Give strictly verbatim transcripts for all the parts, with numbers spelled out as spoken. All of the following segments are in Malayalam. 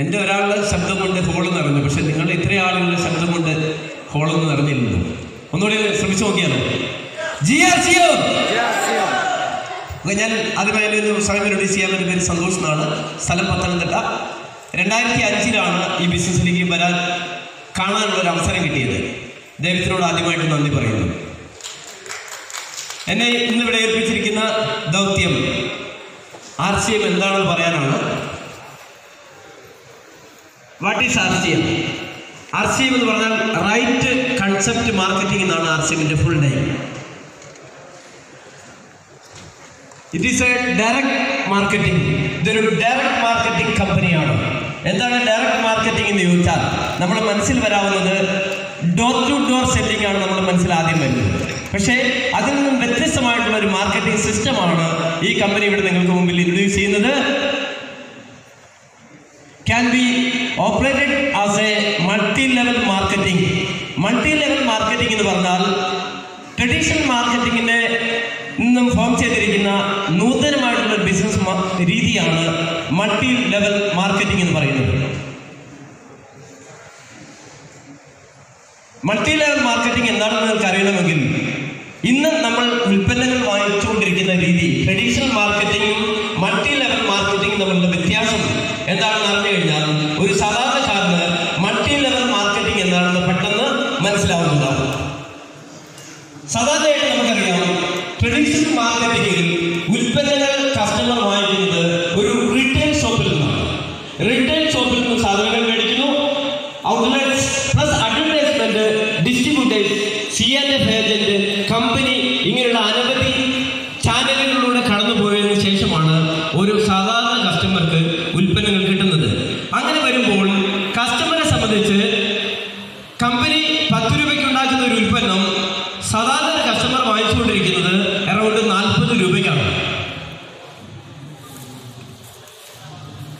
എന്റെ ഒരാളുടെ ശബ്ദം കൊണ്ട് ഹോളെന്ന് അറിഞ്ഞു, പക്ഷെ നിങ്ങളുടെ ഇത്രയും ആളുകളുടെ ശബ്ദം കൊണ്ട് ഹോളൊന്നും അറിഞ്ഞില്ലല്ലോ. ഒന്നുകൂടി ശ്രമിച്ചു നോക്കിയാലോ? ഞാൻ ആദ്യമായി സാറിനോട് ചെയ്യാൻ എൻ്റെ പേര് സന്തോഷ് എന്നാണ്, സ്ഥലം പത്തനംതിട്ട. രണ്ടായിരത്തി അഞ്ചിലാണ് ഈ ബിസിനസ്സിലേക്ക് വരാൻ കാണാനുള്ള ഒരു അവസരം കിട്ടിയത്. ദൈവത്തിനോട് ആദ്യമായിട്ട് നന്ദി പറയുന്നു. എന്നെ ഇന്നിവിടെ ഏൽപ്പിച്ചിരിക്കുന്ന ദൗത്യം ആർ സി എം എന്താണെന്ന് പറയാനാണ്. What is R C M? R C M എന്ന് പറഞ്ഞാൽ റൈറ്റ് കൺസെപ്റ്റ് മാർക്കറ്റിംഗ് എന്നാണ് ആർ സി എമ്മിൻ്റെ full name. It is a direct marketing. ഇതൊരു ഡയറക്റ്റ് മാർക്കറ്റിംഗ് കമ്പനിയാണ്. എന്താണ് ഡയറക്റ്റ് മാർക്കറ്റിംഗ് എന്ന് ചോദിച്ചാൽ നമ്മുടെ മനസ്സിൽ വരാവുന്നത് ഡോർ ടു ഡോർ സെല്ലിംഗ് ആണ് നമ്മുടെ മനസ്സിൽ ആദ്യം വരുന്നത്. പക്ഷേ അതിൽ നിന്നും വ്യത്യസ്തമായിട്ടുള്ള ഒരു മാർക്കറ്റിംഗ് സിസ്റ്റമാണ് ഈ കമ്പനി ഇവിടെ നിങ്ങൾക്ക് മുമ്പിൽ ഇൻട്രൊഡ്യൂസ് ചെയ്യുന്നത്. Can be operated as a multi level marketing. Multi level marketing എന്ന് പറഞ്ഞാൽ ട്രഡീഷണൽ മാർക്കറ്റിങ്ങിൻ്റെ നിന്നും ഫോം ചെയ്തിരിക്കുന്ന നൂതനമായിട്ടുള്ള ബിസിനസ് രീതിയാണ് മൾട്ടി ലെവൽ മാർക്കറ്റിംഗ് എന്ന് പറയുന്നത്. മൾട്ടി ലെവൽ മാർക്കറ്റിംഗ് എന്താണെന്ന് നിങ്ങൾക്ക് അറിയണമെങ്കിൽ ഇന്ന് നമ്മൾ ഉൽപ്പന്നങ്ങൾ വാങ്ങിച്ചുകൊണ്ടിരിക്കുന്ന രീതി, ട്രഡീഷണൽ മാർക്കറ്റിംഗും മൾട്ടി ലെവൽ മാർക്കറ്റിംഗും തമ്മിലുള്ള വ്യത്യാസം എന്താണെന്ന് അറിഞ്ഞു കഴിഞ്ഞാൽ ഒരു സാധാരണക്കാരന് മൾട്ടി ലെവൽ മാർക്കറ്റിംഗ് എന്താണെന്ന് പെട്ടെന്ന് മനസ്സിലാവുന്നതാണ്. സാധാരണയായിട്ട് നമുക്കറിയാം, ട്രഡീഷണൽ മാർക്കറ്റിംഗിൽ ഉൽപ്പന്നങ്ങൾ കസ്റ്റമർ വാങ്ങിക്കുന്നത് ഒരു റീറ്റെയിൽ ഷോപ്പിൽ നിന്നാണ്. റീറ്റെയിൽ ഷോപ്പിൽ നിന്ന് സാധനങ്ങൾ മേടിക്കുന്നു. Outlets plus advertisement, distributors, C and F agent, company, ഇങ്ങനെയുള്ള അനവധി ചാനലുകളിലൂടെ കടന്നുപോയതിനു ശേഷമാണ് ഒരു സാധാരണ കസ്റ്റമർക്ക് ഉൽപ്പന്നങ്ങൾ കിട്ടുന്നത്. അങ്ങനെ വരുമ്പോൾ കസ്റ്റമറെ സംബന്ധിച്ച് കമ്പനി പത്ത് രൂപയ്ക്ക് ഉണ്ടാക്കുന്ന ഒരു ഉൽപ്പന്നം സാധാരണ കസ്റ്റമർ വാങ്ങിച്ചുകൊണ്ടിരിക്കുന്നത് അറൌണ്ട് നാൽപ്പത് രൂപയ്ക്കാണ്.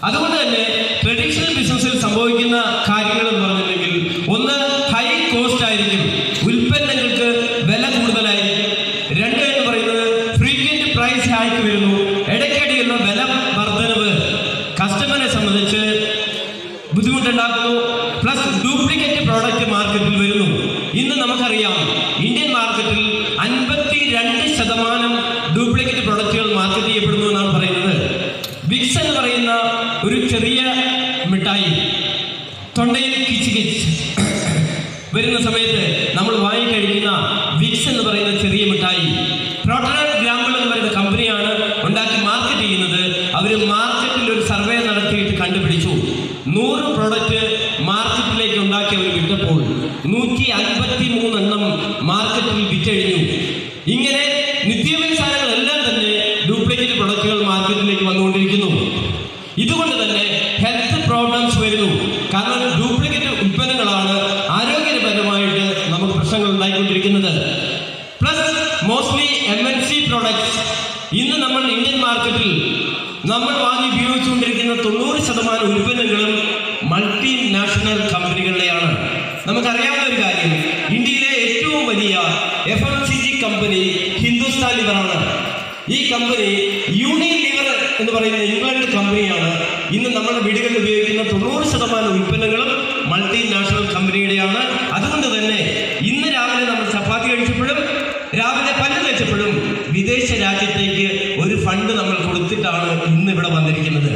അതുകൊണ്ട് തന്നെ ട്രഡീഷണൽ ബിസിനസ്സിൽ സംഭവിക്കുന്ന കാര്യങ്ങൾ എന്ന് പറഞ്ഞിട്ടുണ്ടെങ്കിൽ ഒന്ന്, ഹൈ കോസ്റ്റ് ആയിരിക്കും, ഉൽപ്പന്നങ്ങൾക്ക് വില കൂടുതലായിരിക്കും. രണ്ട് എന്ന് പറയുന്നത് ഫ്രീക്വന്റ് പ്രൈസ് ഹൈക്ക് വരുന്നു, ഇടയ്ക്കിടെയുള്ള വില വർധനവ് കസ്റ്റമറെ സംബന്ധിച്ച് ബുദ്ധിമുട്ടുണ്ടാക്കുന്നു. പ്ലസ് ഡ്യൂപ്ലിക്കേറ്റ് പ്രോഡക്റ്റ് മാർക്കറ്റിൽ വരുന്നു. ഇന്ന് നമുക്കറിയാം, ഇന്ത്യൻ മാർക്കറ്റിൽ അൻപത്തി രണ്ട് ശതമാനം ഡ്യൂപ്ലിക്കേറ്റ് പ്രോഡക്റ്റുകൾ മാർക്കറ്റ് ചെയ്യപ്പെടുന്നു എന്നാണ് പറയുന്നത്. വിക്സ് എന്ന് പറയുന്ന ഒരു ചെറിയ മിഠായി തൊണ്ടയിൽ കിച്ച് കിച്ച് വരുന്ന സമയത്ത് നമ്മൾ വാങ്ങിക്കഴിക്കുന്ന വിക്സ് എന്ന് പറയുന്ന ചെറിയ മിഠായി പ്രോട്ടോണൽ ഗ്രാമ്പിൾ എന്ന് പറയുന്ന കമ്പനിയാണ് ഉണ്ടാക്കി മാർക്കറ്റ് ചെയ്യുന്നത്. അവർ മാർക്കറ്റിൽ ഒരു സർവേ നടത്തിയിട്ട് കണ്ടുപിടിച്ചു, നൂറ് പ്രോഡക്റ്റ് മാർക്കറ്റിലേക്ക് ഉണ്ടാക്കി അവർ വിറ്റപ്പോൾ നൂറ്റി അൻപത്തി മൂന്നെണ്ണം മാർക്കറ്റിൽ വിറ്റഴിഞ്ഞു. ഇങ്ങനെ നിത്യവ്യ സാധനങ്ങളെല്ലാം തന്നെ ഡ്യൂപ്ലിക്കേറ്റ് പ്രൊഡക്റ്റുകൾ മാർക്കറ്റിലേക്ക് വന്നുകൊണ്ടിരിക്കുന്നു. ഇതുകൊണ്ട് തന്നെ ഹെൽത്ത് പ്രോബ്ലംസ് വരുന്നു. കാരണം ഡ്യൂപ്ലിക്കേറ്റ് ഉൽപ്പന്നങ്ങളാണ് ആരോഗ്യപരമായിട്ട് നമുക്ക് പ്രശ്നങ്ങൾ ഉണ്ടായിക്കൊണ്ടിരിക്കുന്നത്. Plus mostly M N C products. ഇന്ന് നമ്മൾ ഇന്ത്യൻ മാർക്കറ്റിൽ നമ്മൾ വാങ്ങി ഉപയോഗിച്ചുകൊണ്ടിരിക്കുന്ന തൊണ്ണൂറ് ശതമാനം ഉൽപ്പന്നങ്ങളും മൾട്ടി നാഷണൽ കമ്പനികളുടെയാണ്. നമുക്കറിയാവുന്ന ഒരു കാര്യം, ഇന്ത്യയിലെ ഏറ്റവും വലിയ F M C G company Hindustan ലിവറാണ്. ഈ കമ്പനി യൂണിലിവർ എന്ന് പറയുന്ന ഇംഗ്ലണ്ട് കമ്പനിയാണ്. ഇന്ന് നമ്മുടെ വീടുകളിൽ ഉപയോഗിക്കുന്ന തൊണ്ണൂറ് ശതമാനം ഉൽപ്പന്നങ്ങളും മൾട്ടിനാഷണൽ കമ്പനിയുടെയാണ്. അതുകൊണ്ട് തന്നെ ഇന്ന് രാവിലെ നമ്മൾ ചപ്പാത്തി കഴിച്ചപ്പോഴും രാവിലെ പല്ല് കഴിച്ചപ്പോഴും വിദേശ രാജ്യത്തേക്ക് ഒരു ഫണ്ട് നമ്മൾ കൊടുത്തിട്ടാണ് ഇന്ന് ഇവിടെ വന്നിരിക്കുന്നത്.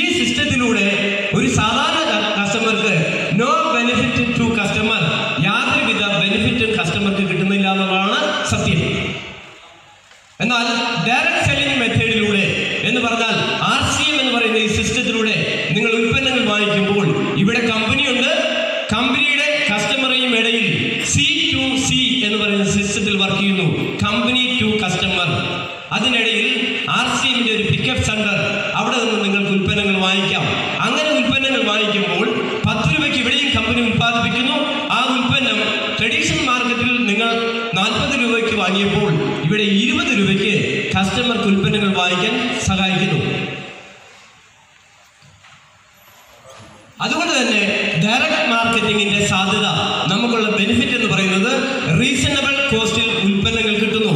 ഈ സിസ്റ്റത്തിലൂടെ ഒരു സാധാരണ കസ്റ്റമർക്ക് നോ ബെനിഫിറ്റ് ടു കസ്റ്റമർ, യാതൊരുവിധ ബെനിഫിറ്റ് കസ്റ്റമർക്ക് കിട്ടുന്നില്ല എന്നുള്ളതാണ് സത്യം. എന്നാൽ ഡയറക്റ്റ് സെല്ലിംഗ് മെത്തേഡിലൂടെ എന്ന് പറഞ്ഞാൽ ആർ സി എം എന്ന് പറയുന്ന ഈ സിസ്റ്റത്തിലൂടെ നിങ്ങൾ ഉൽപ്പന്നങ്ങൾ വാങ്ങിക്കുമ്പോൾ ഇവിടെ കമ്പനിയുണ്ട്, കമ്പനിയുടെ കസ്റ്റമറെയും ഇടയിൽ സി ടു സി എന്ന് പറയുന്ന സിസ്റ്റത്തിൽ വർക്ക് ചെയ്യുന്നു, കമ്പനി ടു കസ്റ്റമർ. അതിനിടയിൽ ആർ സി എമ്മിന്റെ ഒരു പിക്കപ്പ് സെന്റർ, അവിടെ നിന്ന് നിങ്ങൾക്ക് ഉൽപ്പന്നങ്ങൾ വാങ്ങിക്കാം. അങ്ങനെ ഉൽപ്പന്നങ്ങൾ വാങ്ങിക്കുമ്പോൾ പത്ത് രൂപയ്ക്ക് ഇവിടെയും കമ്പനി ഉൽപ്പാദിപ്പിക്കുന്നു. ആ ഉൽപ്പന്നം ട്രഡീഷണൽ മാർക്കറ്റിൽ നിങ്ങൾ നാൽപ്പത് രൂപയ്ക്ക് വാങ്ങിയപ്പോൾ ഇവിടെ ഇരുപത് രൂപയ്ക്ക് കസ്റ്റമർക്ക് ഉൽപ്പന്നങ്ങൾ വാങ്ങിക്കാൻ സഹായിക്കുന്നു. അതുകൊണ്ട് തന്നെ ഡയറക്റ്റ് മാർക്കറ്റിംഗിന്റെ സാധ്യത, നമുക്കുള്ള ബെനിഫിറ്റ് എന്ന് പറയുന്നത് റീസണബിൾ കോസ്റ്റിൽ ഉൽപ്പന്നങ്ങൾ കിട്ടുന്നു.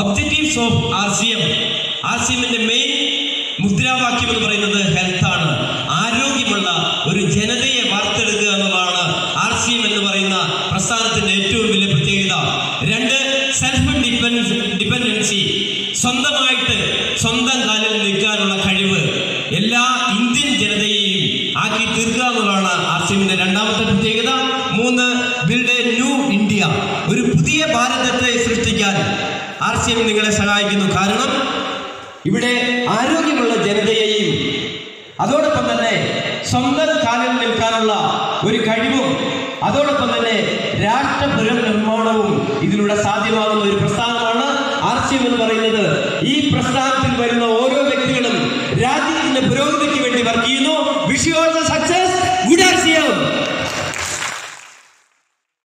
Objectives of R C M. R C M in the main Mudra Vakim Health Ana. Arogimala, Uri Genade Vartana, R C M and the Varina, Prasad Netu Vilepateda, Render self-dependency, Sonda Maite, Sonda Lal Nikarana Kadiva, Ella Indian Genade, Aki Tirga Mulana, R C M in the Randam Tegada, Muna build a new India, Uri Pudia Bharatata Sritigan. R C M നിങ്ങളെ സഹായിക്കുന്നു കാരണം ഇവിടെ ആരോഗ്യമുള്ള ജനതയെയും അതോടൊപ്പം തന്നെ സ്വന്തം കാലിൽ നിൽക്കാനുള്ള ഒരു കഴിവും അതോടൊപ്പം തന്നെ രാഷ്ട്രപുനർനിർമ്മാണവും ഇതിലൂടെ സാധ്യമാകുന്ന ഒരു പ്രസ്ഥാനമാണ് R C M എന്ന് പറയുന്നത് ഈ പ്രസ്ഥാനത്തിൽ വരുന്ന ഓരോ വ്യക്തികളും രാജ്യത്തിന്റെ പുരോഗതിക്ക് വേണ്ടി വർക്ക് ചെയ്യുന്നു വിഷയം